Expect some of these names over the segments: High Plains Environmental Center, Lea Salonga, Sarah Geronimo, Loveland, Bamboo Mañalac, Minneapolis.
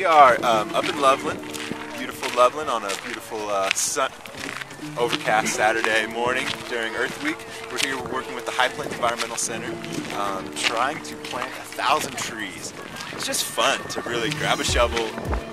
We are up in Loveland, beautiful Loveland, on a beautiful overcast Saturday morning during Earth Week. We're here working with the High Plains Environmental Center, trying to plant 1,000 trees. It's just fun to really grab a shovel,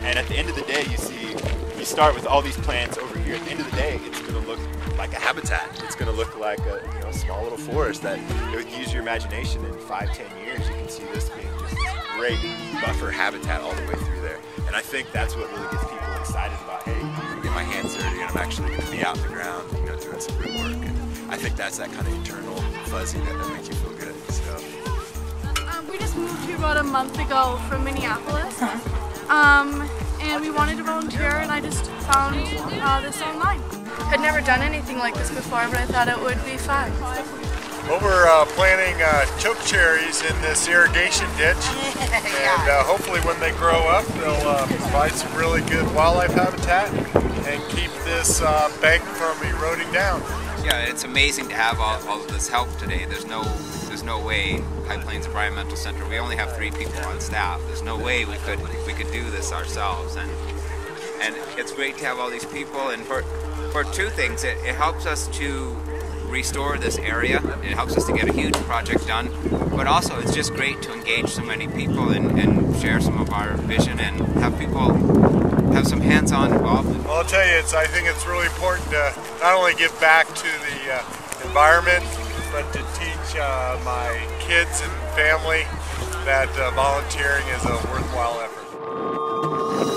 and at the end of the day, you see, we start with all these plants over here. At the end of the day, it's going to look like a habitat. It's going to look like a, you know, small little forest that, you know, use your imagination in 5–10 years. You can see this being just great buffer habitat all the way through there. And I think that's what really gets people excited about, hey, I'm gonna get my hands dirty and I'm actually gonna be out in the ground, you know, doing some root work. And I think that's that kind of internal fuzzy that makes you feel good. So. We just moved here about a month ago from Minneapolis. And we wanted to volunteer, and I just found this online. I'd never done anything like this before, but I thought it would be fun. Well, we're planting choke cherries in this irrigation ditch, and hopefully when they grow up, they'll provide some really good wildlife habitat and keep this bank from eroding down. Yeah, it's amazing to have all of this help today. There's no way High Plains Environmental Center. We only have 3 people on staff. There's no way we could do this ourselves, and it's great to have all these people. And for 2 things, it helps us to restore this area. It helps us to get a huge project done, but also it's just great to engage so many people and share some of our vision and have people have some hands-on involvement. Well, I'll tell you, I think it's really important to not only give back to the environment, but to teach my kids and family that volunteering is a worthwhile effort.